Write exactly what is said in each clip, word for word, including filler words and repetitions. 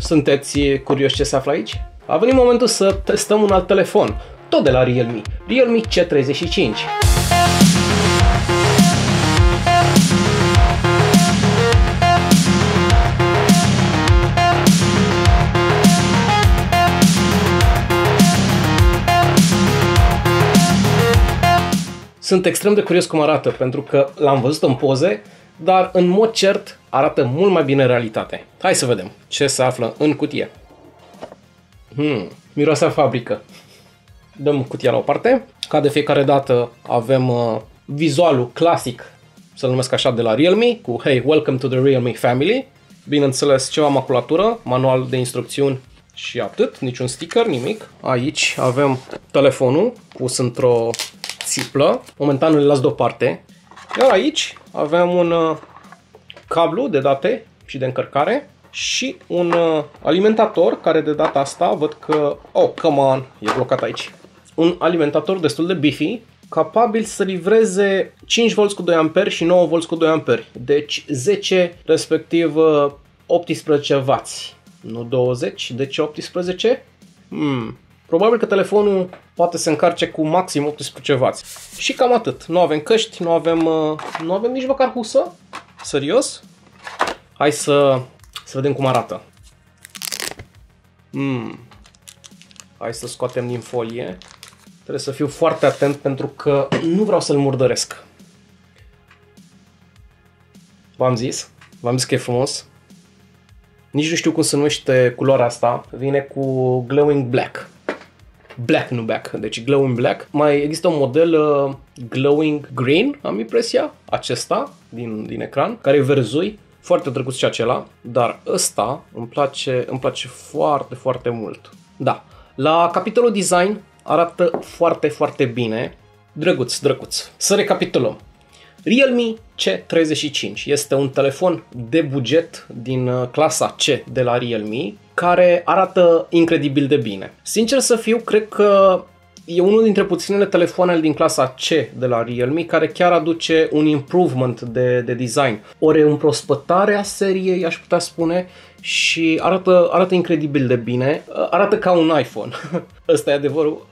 Sunteți curioși ce se află aici? A venit momentul să testăm un alt telefon, tot de la Realme, Realme C treizeci și cinci. Sunt extrem de curios cum arată, pentru că l-am văzut în poze, dar în mod cert arată mult mai bine în realitate. Hai să vedem ce se află în cutie. Hmm, miroase a fabrică. Dăm cutia la o parte. Ca de fiecare dată avem uh, vizualul clasic, să-l numesc așa, de la Realme, cu Hey, welcome to the Realme family. Bineînțeles, ceva maculatură, manual de instrucțiuni și atât, niciun sticker, nimic. Aici avem telefonul pus într-o țiplă. Momentan îl las deoparte. Iar aici avem un uh, cablu de date și de încărcare și un uh, alimentator care de data asta văd că... Oh, come on, e blocat aici. Un alimentator destul de beefy, capabil să livreze cinci volți cu doi amperi și nouă volți cu doi amperi. Deci zece, respectiv uh, optsprezece wați. Nu douăzeci, deci optsprezece. Hmm... Probabil că telefonul poate să încarce cu maxim optsprezece wați. Și cam atât. Nu avem căști, nu avem, nu avem nici măcar husă. Serios? Hai să, să vedem cum arată. Mm. Hai să scoatem din folie. Trebuie să fiu foarte atent pentru că nu vreau să-l murdăresc. V-am zis. V-am zis că e frumos. Nici nu știu cum se numește culoarea asta. Vine cu glowing black. Black, nu back, deci glowing black. Mai există un model uh, glowing green, am impresia, acesta din, din ecran, care e verzui, foarte drăguț și acela, dar ăsta îmi place, îmi place foarte, foarte mult. Da, la capitolul design arată foarte, foarte bine, drăguț, drăguț. Să recapitulăm. Realme C treizeci și cinci este un telefon de buget din clasa C de la Realme, care arată incredibil de bine. Sincer să fiu, cred că e unul dintre puținele telefoane din clasa C de la Realme care chiar aduce un improvement de, de design. O reîmprospătare a seriei, aș putea spune, și arată, arată incredibil de bine. Arată ca un iPhone. Ăsta e adevărul.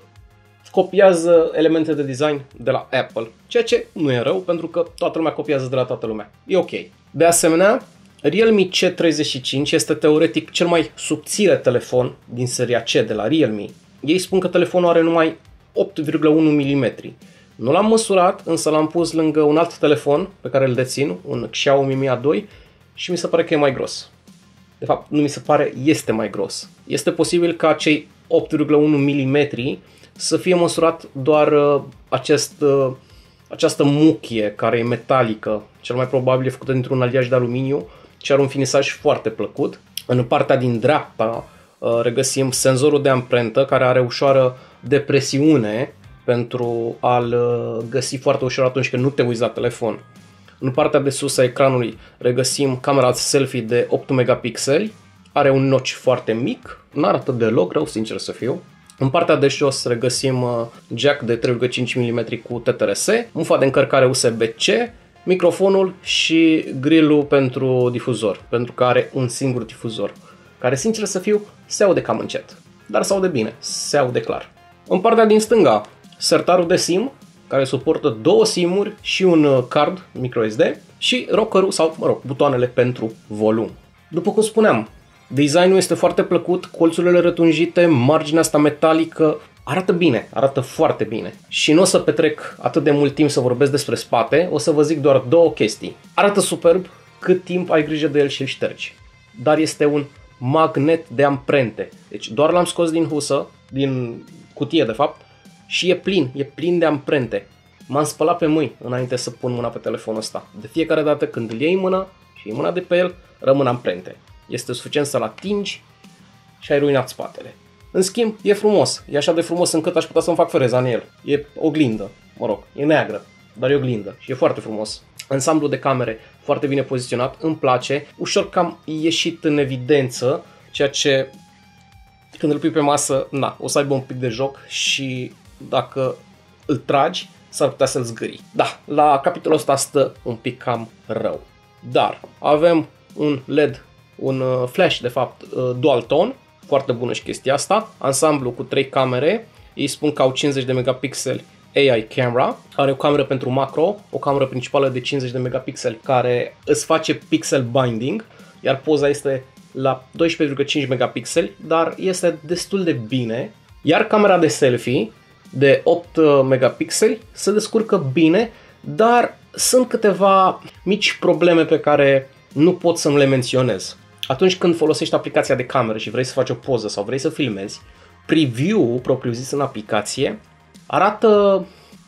Copiază elemente de design de la Apple, ceea ce nu e rău, pentru că toată lumea copiază de la toată lumea. E ok. De asemenea, Realme C treizeci și cinci este teoretic cel mai subțire telefon din seria C de la Realme. Ei spun că telefonul are numai opt virgulă unu milimetri. Nu l-am măsurat, însă l-am pus lângă un alt telefon pe care îl dețin, un Xiaomi Mi A doi, și mi se pare că e mai gros. De fapt, nu mi se pare, este mai gros. Este posibil ca cei opt virgulă unu milimetri să fie măsurat doar acest, această muchie care e metalică, cel mai probabil e făcută dintr-un aliaj de aluminiu și are un finisaj foarte plăcut. În partea din dreapta regăsim senzorul de amprentă care are ușoară depresiune pentru a-l găsi foarte ușor atunci când nu te uiți la telefon. În partea de sus a ecranului regăsim camera selfie de opt megapixeli, are un notch foarte mic, nu arată deloc rău, sincer să fiu. În partea de jos regăsim jack de trei virgulă cinci milimetri cu T T R S, mufa de încărcare U S B C, microfonul și grillul pentru difuzor, pentru că are un singur difuzor, care, sincer să fiu, se aude cam încet, dar se aude bine, se aude clar. În partea din stânga, sertarul de SIM, care suportă două SIM-uri și un card microSD și rockerul sau, mă rog, butoanele pentru volum. După cum spuneam, designul este foarte plăcut, colțurile rătunjite, marginea asta metalică, arată bine, arată foarte bine. Și nu o să petrec atât de mult timp să vorbesc despre spate, o să vă zic doar două chestii. Arată superb cât timp ai grijă de el și îl ștergi. Dar este un magnet de amprente. Deci doar l-am scos din husă, din cutie de fapt, și e plin, e plin de amprente. M-am spălat pe mâini înainte să pun mâna pe telefonul ăsta. De fiecare dată când îl iei în mână și iei mâna de pe el, rămân amprente. Este suficient să-l atingi și ai ruinat spatele. În schimb, e frumos. E așa de frumos încât aș putea să-mi fac fereza în el. E oglindă, mă rog, e neagră, dar e oglindă și e foarte frumos. Ansamblul de camere foarte bine poziționat, îmi place, ușor cam ieșit în evidență, ceea ce când îl pui pe masă, na, o să aibă un pic de joc și dacă îl tragi, s-ar putea să-l zgârii. Da, la capitolul ăsta stă un pic cam rău. Dar avem un L E D un flash, de fapt, dual tone, foarte bună și chestia asta, ansamblu cu trei camere, ei spun că au cincizeci de megapixeli A I camera, are o cameră pentru macro, o cameră principală de cincizeci de megapixeli care îți face pixel binding, iar poza este la doisprezece virgulă cinci megapixeli, dar este destul de bine, iar camera de selfie de opt megapixeli se descurcă bine, dar sunt câteva mici probleme pe care nu pot să-mi le menționez. Atunci când folosești aplicația de cameră și vrei să faci o poză sau vrei să filmezi, preview-ul propriu-zis în aplicație arată,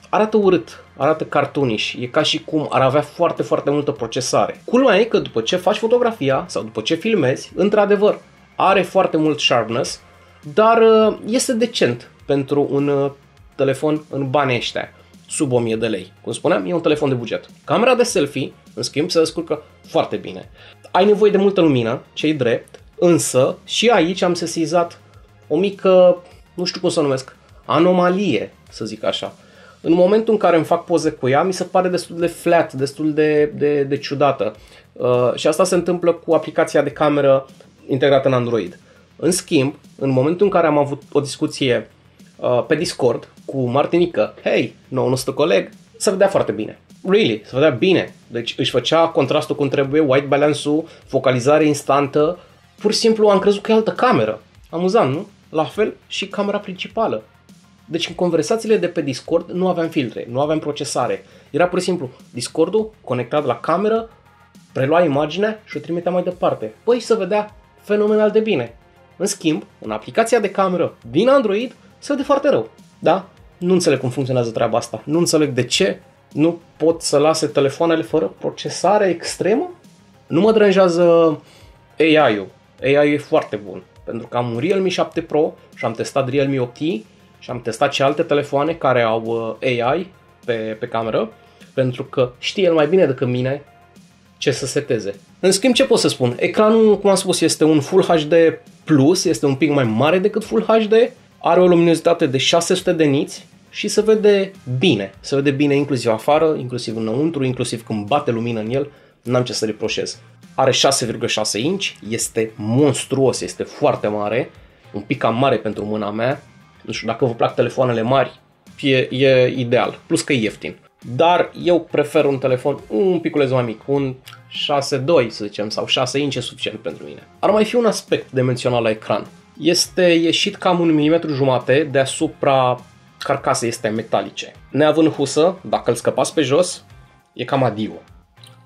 arată urât, arată cartuniș, e ca și cum ar avea foarte, foarte multă procesare. Culmea e că după ce faci fotografia sau după ce filmezi, într-adevăr, are foarte mult sharpness, dar este decent pentru un telefon în banii ăștia, sub o mie de lei. Cum spuneam, e un telefon de buget. Camera de selfie, în schimb, se descurcă foarte bine. Ai nevoie de multă lumină, ce-i drept, însă și aici am sesizat o mică, nu știu cum să o numesc, anomalie, să zic așa. În momentul în care îmi fac poze cu ea, mi se pare destul de flat, destul de, de, de ciudată. Uh, și asta se întâmplă cu aplicația de cameră integrată în Android. În schimb, în momentul în care am avut o discuție uh, pe Discord cu Martinica, hei, nou nostru coleg, se vedea foarte bine. Really, se vedea bine. Deci își făcea contrastul cum trebuie, white balance-ul, focalizare instantă. Pur și simplu am crezut că e altă cameră. Amuzant, nu? La fel și camera principală. Deci în conversațiile de pe Discord nu aveam filtre, nu aveam procesare. Era pur și simplu Discord-ul conectat la cameră, prelua imaginea și o trimitea mai departe. Păi se vedea fenomenal de bine. În schimb, în aplicația de cameră din Android se vede foarte rău. Da? Nu înțeleg cum funcționează treaba asta. Nu înțeleg de ce nu pot să lase telefoanele fără procesare extremă. Nu mă deranjează A I-ul. A I-ul e foarte bun. Pentru că am un Realme șapte Pro și am testat Realme opt i și am testat și alte telefoane care au A I pe, pe cameră, pentru că știe el mai bine decât mine ce să seteze. În schimb, ce pot să spun? Ecranul, cum am spus, este un Full H D plus, este un pic mai mare decât Full H D, are o luminozitate de șase sute de niți și se vede bine. Se vede bine inclusiv afară, inclusiv înăuntru, inclusiv când bate lumină în el, n-am ce să reproșez. Are șase virgulă șase inci, este monstruos, este foarte mare, un pic cam mare pentru mâna mea. Nu știu, dacă vă plac telefoanele mari, e, e ideal, plus că e ieftin. Dar eu prefer un telefon un piculeț mai mic, un șase virgulă doi, să zicem, sau șase inci e suficient pentru mine. Ar mai fi un aspect de menționat la ecran. Este ieșit cam un milimetru jumate deasupra carcasei este metalice. Neavând husă, dacă îl scăpați pe jos, e cam adio.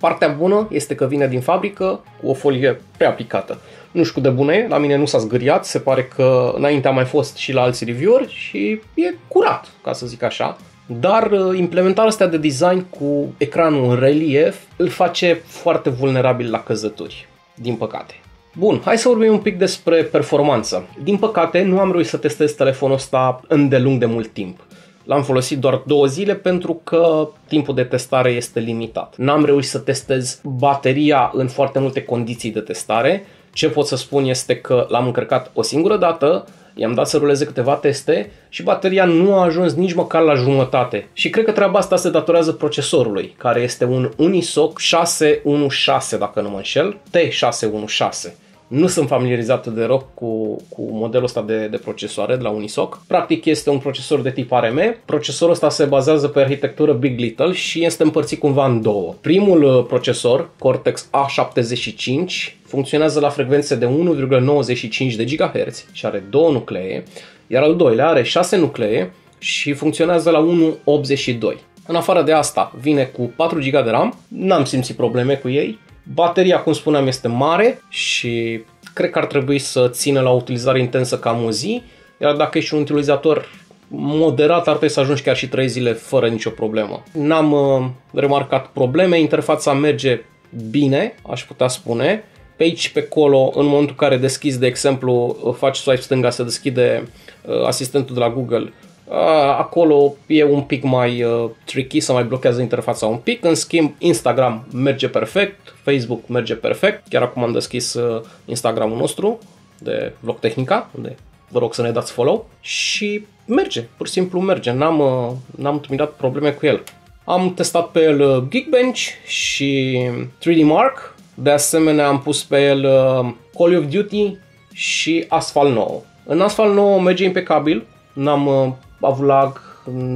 Partea bună este că vine din fabrică cu o folie preaplicată. Nu știu cât de bună e, la mine nu s-a zgâriat, se pare că înainte a mai fost și la alți review-uri și e curat, ca să zic așa. Dar implementarea asta de design cu ecranul în relief îl face foarte vulnerabil la căzături, din păcate. Bun, hai să vorbim un pic despre performanță. Din păcate nu am reușit să testez telefonul ăsta îndelung de mult timp. L-am folosit doar două zile pentru că timpul de testare este limitat. N-am reușit să testez bateria în foarte multe condiții de testare. Ce pot să spun este că l-am încărcat o singură dată, i-am dat să ruleze câteva teste și bateria nu a ajuns nici măcar la jumătate. Și cred că treaba asta se datorează procesorului, care este un Unisoc șase unu șase, dacă nu mă înșel, T șase unu șase. Nu sunt familiarizat de rău cu, cu modelul ăsta de, de procesoare de la Unisoc. Practic este un procesor de tip A R M. Procesorul ăsta se bazează pe arhitectură Big Little și este împărțit cumva în două. Primul procesor, Cortex A șaptezeci și cinci, funcționează la frecvențe de unu virgulă nouăzeci și cinci de gigaherți și are două nuclee, iar al doilea are șase nuclee și funcționează la unu virgulă optzeci și doi. În afară de asta, vine cu patru gigabyte de RAM, n-am simțit probleme cu ei. Bateria, cum spuneam, este mare și cred că ar trebui să țină la utilizare intensă cam o zi, iar dacă ești un utilizator moderat, ar trebui să ajungi chiar și trei zile fără nicio problemă. N-am uh, remarcat probleme, interfața merge bine, aș putea spune. Pe aici, pe acolo, în momentul în care deschizi, de exemplu, faci swipe stânga, se deschide uh, asistentul de la Google. Acolo e un pic mai uh, tricky, să mai blochează interfața un pic. În schimb, Instagram merge perfect, Facebook merge perfect. Chiar acum am deschis uh, Instagramul nostru de VlogTehnica, unde vă rog să ne dați follow. Și merge, pur și simplu merge, n-am uh, întâmpinat probleme cu el. Am testat pe el Geekbench și trei D Mark De asemenea am pus pe el Call of Duty și Asphalt nouă. În Asphalt nouă merge impecabil, n-am avut lag,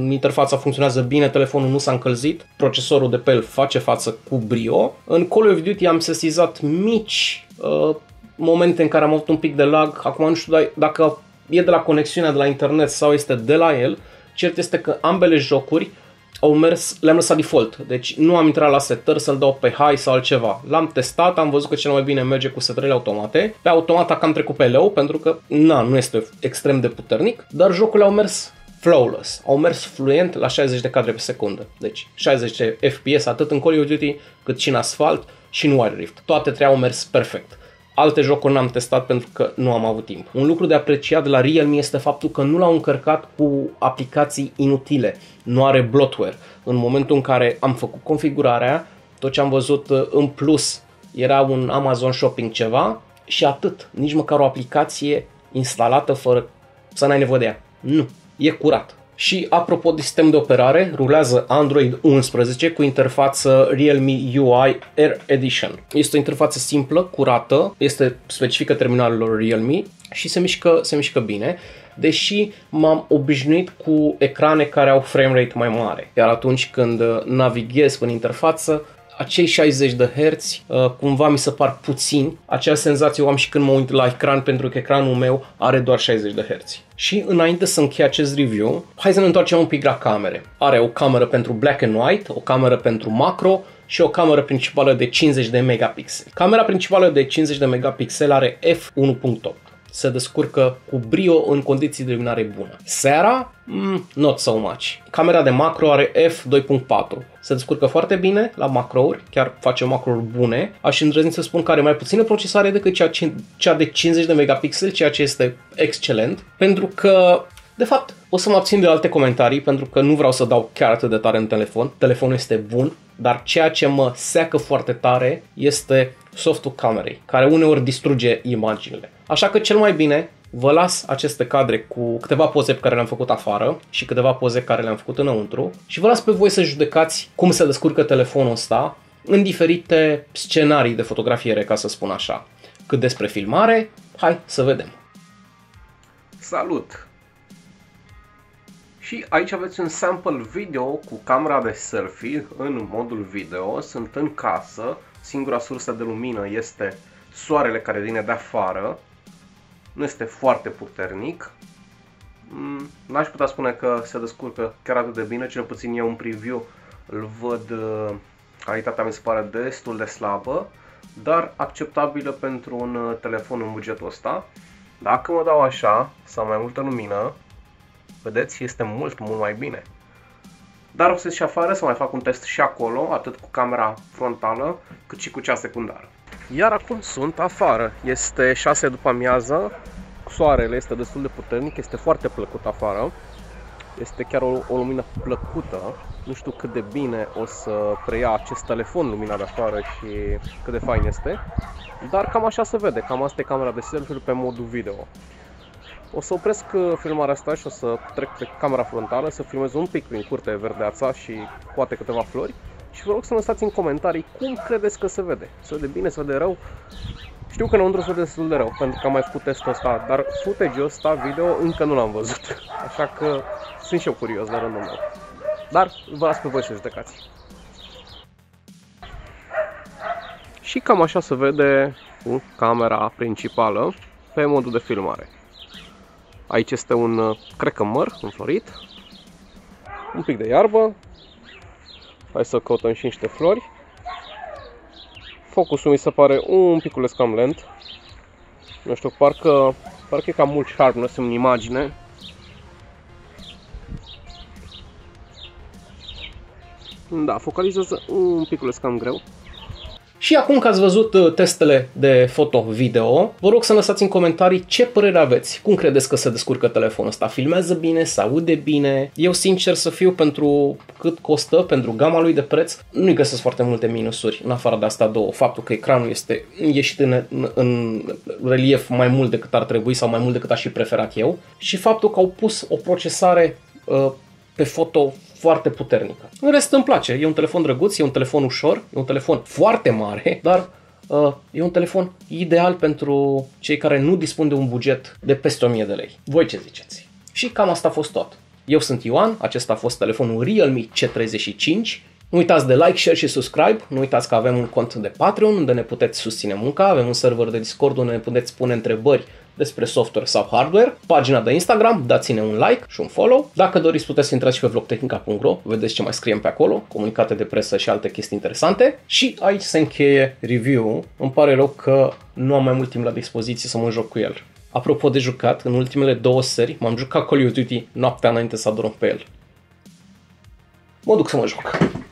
interfața funcționează bine, telefonul nu s-a încălzit, procesorul de pe el face față cu brio. În Call of Duty am sesizat mici uh, momente în care am avut un pic de lag, acum nu știu dacă e de la conexiunea de la internet sau este de la el, cert este că ambele jocuri au mers, le-am lăsat default, deci nu am intrat la setări să-l dau pe high sau altceva. L-am testat, am văzut că cel mai bine merge cu setările automate. Pe automat am trecut pe low pentru că na, nu este extrem de puternic, dar jocurile au mers flawless, au mers fluent la șaizeci de cadre pe secundă, deci șaizeci de F P S atât în Call of Duty cât și în Asphalt și în Wild Rift. Toate trei au mers perfect. Alte jocuri n-am testat pentru că nu am avut timp. Un lucru de apreciat de la Realme este faptul că nu l-au încărcat cu aplicații inutile. Nu are bloatware. În momentul în care am făcut configurarea, tot ce am văzut în plus era un Amazon Shopping ceva și atât. Nici măcar o aplicație instalată fără să n-ai nevoie de ea. Nu. E curat. Și apropo de sistem de operare, rulează Android unsprezece cu interfață Realme U I Air Edition. Este o interfață simplă, curată, este specifică terminalelor Realme și se mișcă, se mișcă bine, deși m-am obișnuit cu ecrane care au framerate mai mare. Iar atunci când navighez prin interfață, acei șaizeci de herți cumva mi se par puțin. Acea senzație o am și când mă uit la ecran, pentru că ecranul meu are doar șaizeci de herți. Și înainte să închei acest review, hai să ne întoarcem un pic la camere. Are o cameră pentru black and white, o cameră pentru macro și o cameră principală de cincizeci de megapixeli. Camera principală de cincizeci de megapixeli are f unu punct opt. Se descurcă cu brio în condiții de luminare bună. Seara? Mm, not so much. Camera de macro are f doi punct patru. Se descurcă foarte bine la macrouri, chiar face macrouri bune. Aș îndrăzni să spun că are mai puțină procesare decât cea de cincizeci de megapixeli, ceea ce este excelent, pentru că, de fapt, o să mă abțin de alte comentarii pentru că nu vreau să dau chiar atât de tare în telefon. Telefonul este bun, dar ceea ce mă seacă foarte tare este softul camerei, care uneori distruge imaginile. Așa că cel mai bine vă las aceste cadre cu câteva poze pe care le-am făcut afară și câteva poze care le-am făcut înăuntru și vă las pe voi să judecați cum se descurcă telefonul ăsta în diferite scenarii de fotografiere, ca să spun așa. Cât despre filmare, hai să vedem. Salut! Și aici aveți un sample video cu camera de selfie în modul video. Sunt în casă, singura sursă de lumină este soarele care vine de afară. Nu este foarte puternic. N-aș putea spune că se descurcă chiar atât de bine, cel puțin eu în preview îl văd, calitatea mi se pare destul de slabă, dar acceptabilă pentru un telefon în bugetul ăsta. Dacă mă dau așa, sau mai multă lumină, vedeți, este mult, mult mai bine. Dar o să ies și afară să mai fac un test și acolo, atât cu camera frontală, cât și cu cea secundară. Iar acum sunt afară, este șase după amiază, soarele este destul de puternic, este foarte plăcut afară. Este chiar o, o lumină plăcută, nu știu cât de bine o să preia acest telefon lumina de afară și cât de fain este. Dar cam așa se vede, cam asta e camera de selfie pe modul video. O să opresc filmarea asta și o să trec pe camera frontală, să filmez un pic prin curte verdeața și poate câteva flori. Și vă rog să lăsați în comentarii cum credeți că se vede. Se vede bine, se vede rău? Știu că înăuntru se vede destul de rău, pentru că am mai făcut testul ăsta, dar footage-ul ăsta video încă nu l-am văzut. Așa că sunt și eu curios la rândul meu. Dar vă las pe voi să judecați. Și cam așa se vede cu camera principală pe modul de filmare. Aici este un, cred că măr înflorit, un pic de iarbă, hai să căutăm și niște flori. Focusul mi se pare un piculeț cam lent, nu știu, parcă, parcă e cam mult sharpness în imagine. Da, focalizează un piculeț cam greu. Și acum că ați văzut testele de foto-video, vă rog să lăsați în comentarii ce părere aveți. Cum credeți că se descurcă telefonul ăsta? Filmează bine? Se aude bine? Eu, sincer să fiu, pentru cât costă, pentru gama lui de preț, nu-i găsesc foarte multe minusuri, în afară de asta două. Faptul că ecranul este ieșit în, în, în relief mai mult decât ar trebui sau mai mult decât aș fi preferat eu și faptul că au pus o procesare uh, pe foto foarte puternică. În rest îmi place, e un telefon drăguț, e un telefon ușor, e un telefon foarte mare, dar e un telefon ideal pentru cei care nu dispun de un buget de peste o mie de lei. Voi ce ziceți? Și cam asta a fost tot. Eu sunt Ioan, acesta a fost telefonul Realme C treizeci și cinci. Nu uitați de like, share și subscribe, nu uitați că avem un cont de Patreon unde ne puteți susține munca, avem un server de Discord unde ne puteți pune întrebări despre software sau hardware, pagina de Instagram, dați-ne un like și un follow. Dacă doriți puteți să intrați și pe vlog tehnica punct ro, vedeți ce mai scriem pe acolo, comunicate de presă și alte chestii interesante. Și aici se încheie review-ul, îmi pare rău că nu am mai mult timp la dispoziție să mă joc cu el. Apropo de jucat, în ultimele două seri m-am jucat Call of Duty noaptea înainte să adorm pe el. Mă duc să mă joc.